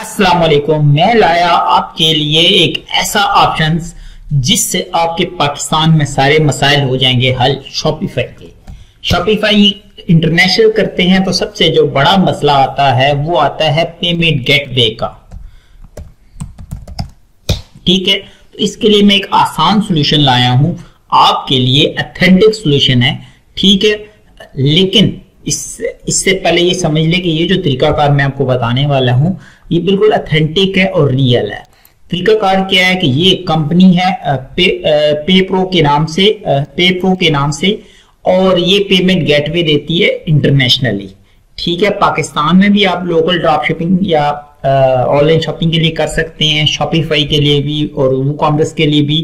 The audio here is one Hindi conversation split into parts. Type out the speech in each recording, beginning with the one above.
अस्सलाम वालेकुम, मैं लाया आपके लिए एक ऐसा ऑप्शन जिससे आपके पाकिस्तान में सारे मसाइल हो जाएंगे हल। शॉपिफाई के इंटरनेशनल करते हैं तो सबसे जो बड़ा मसला आता है वो आता है पेमेंट गेटवे का। ठीक है, तो इसके लिए मैं एक आसान सॉल्यूशन लाया हूं आपके लिए, ऑथेंटिक सॉल्यूशन है। ठीक है, लेकिन इससे पहले ये समझ लें कि ये जो तरीकाकार मैं आपको बताने वाला हूँ ये बिल्कुल ऑथेंटिक है और रियल है। तरीकाकार क्या है कि ये कंपनी है पे प्रो के नाम से, और ये पेमेंट गेटवे देती है इंटरनेशनली। ठीक है, पाकिस्तान में भी आप लोकल ड्रॉप शिपिंग या ऑनलाइन शॉपिंग के लिए कर सकते हैं, शॉपिफाई के लिए भी और ई कॉमर्स के लिए भी,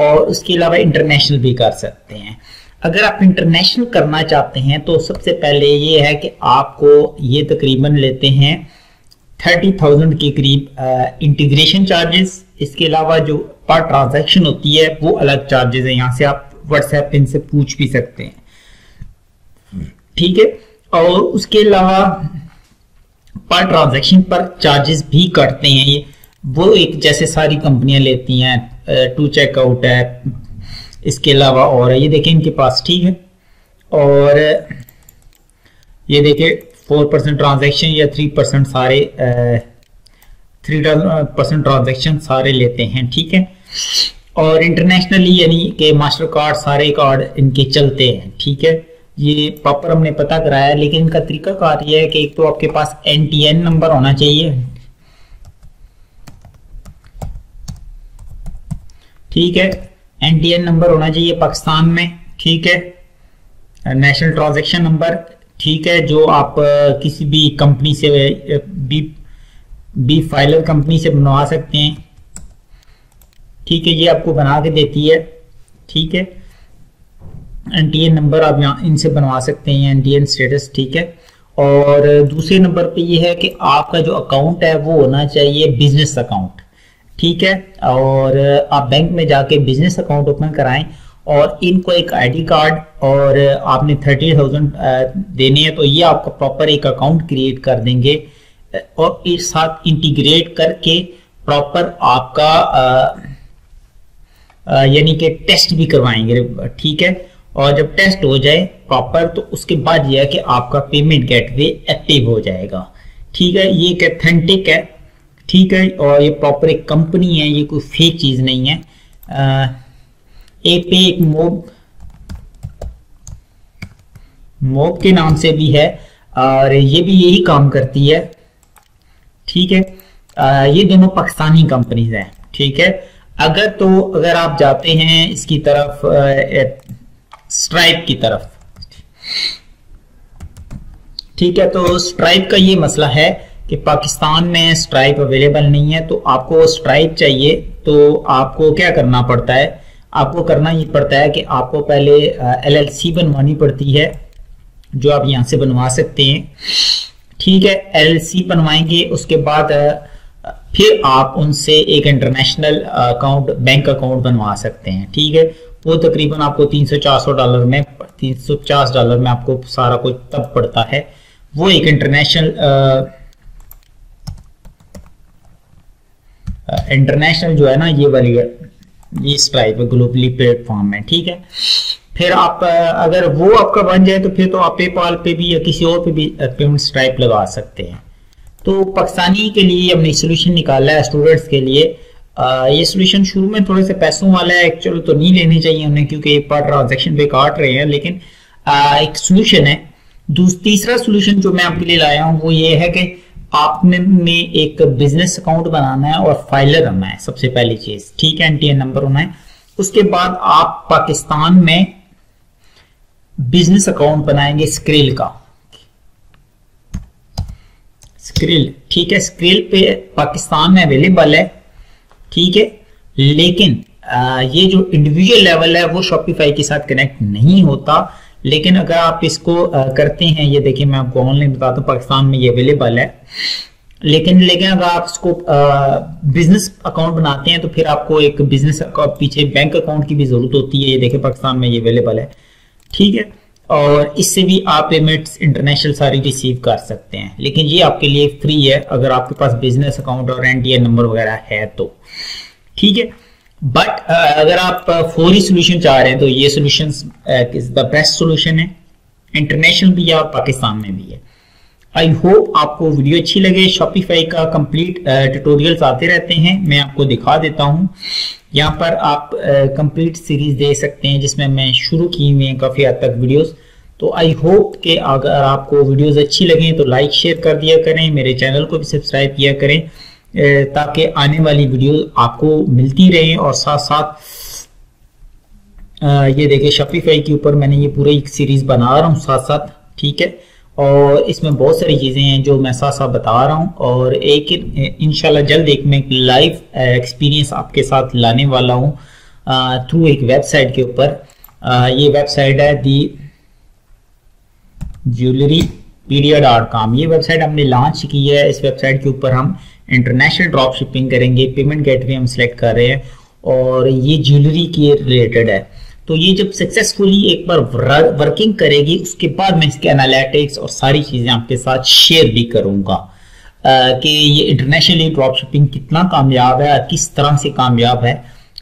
और उसके अलावा इंटरनेशनल भी कर सकते हैं। अगर आप इंटरनेशनल करना चाहते हैं तो सबसे पहले ये है कि आपको ये तकरीबन लेते हैं 30,000 के करीब इंटीग्रेशन चार्जेस। इसके अलावा जो पर ट्रांजैक्शन होती है वो अलग चार्जेस है, यहाँ से आप व्हाट्सएप इनसे पूछ भी सकते हैं। ठीक है, और उसके अलावा पर ट्रांजैक्शन पर चार्जेस भी कटते हैं ये, वो एक जैसे सारी कंपनियां लेती हैं, टू चेकआउट है, इसके अलावा और ये देखें इनके पास। ठीक है, और ये देखें 4% ट्रांजेक्शन या 3% सारे 3% ट्रांजेक्शन सारे लेते हैं। ठीक है, और इंटरनेशनली यानी के मास्टर कार्ड सारे कार्ड इनके चलते हैं। ठीक है, ये प्रॉपर हमने पता कराया, लेकिन इनका तरीका कार ये है कि एक तो आपके पास NTN नंबर होना चाहिए। ठीक है, NTN नंबर होना चाहिए पाकिस्तान में। ठीक है, नेशनल ट्रांजैक्शन नंबर। ठीक है, जो आप किसी भी कंपनी से बी फाइलर कंपनी से बनवा सकते हैं। ठीक है, ये आपको बना के देती है। ठीक है, NTN नंबर आप यहाँ इनसे बनवा सकते हैं, NTN स्टेटस। ठीक है, और दूसरे नंबर पे ये है कि आपका जो अकाउंट है वो होना चाहिए बिजनेस अकाउंट। ठीक है, और आप बैंक में जाके बिजनेस अकाउंट ओपन कराएं और इनको एक आईडी कार्ड और आपने 30,000 देने हैं तो ये आपका प्रॉपर एक अकाउंट क्रिएट कर देंगे और एक साथ इंटीग्रेट करके प्रॉपर आपका यानी कि टेस्ट भी करवाएंगे। ठीक है, और जब टेस्ट हो जाए प्रॉपर तो उसके बाद यह है कि आपका पेमेंट गेटवे एक्टिव हो जाएगा। ठीक है, ये एक ऑथेंटिक है। ठीक है, और ये प्रॉपर एक कंपनी है, ये कोई फेक चीज नहीं है। एक मोब के नाम से भी है और ये भी यही काम करती है। ठीक है, ये दोनों पाकिस्तानी कंपनीज हैं। ठीक है, अगर आप जाते हैं इसकी तरफ स्ट्राइप की तरफ। ठीक है, तो स्ट्राइप का ये मसला है कि पाकिस्तान में स्ट्राइप अवेलेबल नहीं है, तो आपको स्ट्राइप चाहिए तो आपको क्या करना पड़ता है, आपको करना ही पड़ता है कि आपको पहले LLC बनवानी पड़ती है जो आप यहाँ से बनवा सकते हैं। ठीक है, LLC बनवाएंगे, उसके बाद फिर आप उनसे एक इंटरनेशनल अकाउंट बैंक अकाउंट बनवा सकते हैं। ठीक है, वो तकरीबन आपको $350 में आपको सारा कुछ तब पड़ता है। वो एक इंटरनेशनल जो है ना ये वाली है, ये स्ट्राइप ग्लोबली प्लेटफॉर्म है। ठीक है, फिर आप अगर वो आपका बन जाए तो फिर तो आप पेपाल पे भी या किसी और पे भी पेमेंट स्ट्राइप लगा सकते हैं। तो पाकिस्तानी के लिए हमने सोल्यूशन निकाला है स्टूडेंट्स के लिए। ये सोल्यूशन शुरू में थोड़े से पैसों वाला है, एक्चुअली तो नहीं लेने चाहिए उन्हें क्योंकि पर ट्रांजेक्शन पे काट रहे हैं, लेकिन एक सोल्यूशन है। तीसरा सोल्यूशन जो मैं आपके लिए लाया हूँ वो ये है कि आपने में एक बिजनेस अकाउंट बनाना है और फाइलर होना है सबसे पहली चीज। ठीक है, NTN नंबर होना है, उसके बाद आप पाकिस्तान में बिजनेस अकाउंट बनाएंगे स्क्रिल का। स्क्रिल, ठीक है, स्क्रिल पे पाकिस्तान में अवेलेबल है। ठीक है, लेकिन ये जो इंडिविजुअल लेवल है वो शॉपिफाई के साथ कनेक्ट नहीं होता, लेकिन अगर आप इसको करते हैं, ये देखिए मैं आपको ऑनलाइन बताता हूँ, पाकिस्तान में ये अवेलेबल है, लेकिन अगर आप इसको बिजनेस अकाउंट बनाते हैं तो फिर आपको एक बिजनेस पीछे बैंक अकाउंट की भी जरूरत होती है। ये देखिए पाकिस्तान में ये अवेलेबल है। ठीक है, और इससे भी आप पेमेंट्स इंटरनेशनल सारी रिसीव कर सकते हैं, लेकिन ये आपके लिए फ्री है अगर आपके पास बिजनेस अकाउंट और एनटीए नंबर वगैरह है तो ठीक है। बट अगर आप फौरी सोल्यूशन चाह रहे हैं तो ये solution is the best solution है, इंटरनेशनल भी है और पाकिस्तान में भी है। आई होप आपको वीडियो अच्छी लगे। शॉपिफाई का कंप्लीट ट्यूटोरियल्स आते रहते हैं, मैं आपको दिखा देता हूँ। यहाँ पर आप कंप्लीट सीरीज दे सकते हैं जिसमें मैं शुरू की हुई है काफ़ी हद तक वीडियोस। तो आई होप कि अगर आपको वीडियोस अच्छी लगें तो लाइक शेयर कर दिया करें, मेरे चैनल को भी सब्सक्राइब किया करें ताकि आने वाली वीडियोस आपको मिलती रहें। और साथ साथ ये देखिए शॉपिफाई के ऊपर मैंने ये पूरा एक सीरीज़ बना रहा हूँ साथ साथ, ठीक है। और इसमें बहुत सारी चीज़ें हैं जो मैं साथ साथ बता रहा हूँ, और एक इंशाल्लाह जल्द एक मैं लाइव एक्सपीरियंस आपके साथ लाने वाला हूँ थ्रू एक वेबसाइट के ऊपर। ये वेबसाइट है दी ज्वेलरी पीडिया .com। ये वेबसाइट हमने लॉन्च की है। इस वेबसाइट के ऊपर हम इंटरनेशनल ड्रॉप शिपिंग करेंगे, पेमेंट गेटवे हम सिलेक्ट कर रहे हैं और ये ज्वेलरी के रिलेटेड है। तो ये जब सक्सेसफुली एक बार वर्किंग करेगी उसके बाद मैं इसके एनालिटिक्स और सारी चीज़ें आपके साथ शेयर भी करूंगा कि ये इंटरनेशनली ड्रॉप शिपिंग कितना कामयाब है, किस तरह से कामयाब है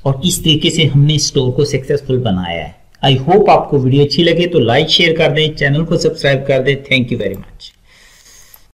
और किस तरीके से हमने स्टोर को सक्सेसफुल बनाया है। आई होप आपको वीडियो अच्छी लगे तो लाइक शेयर कर दें, चैनल को सब्सक्राइब कर दें। Thank you very much.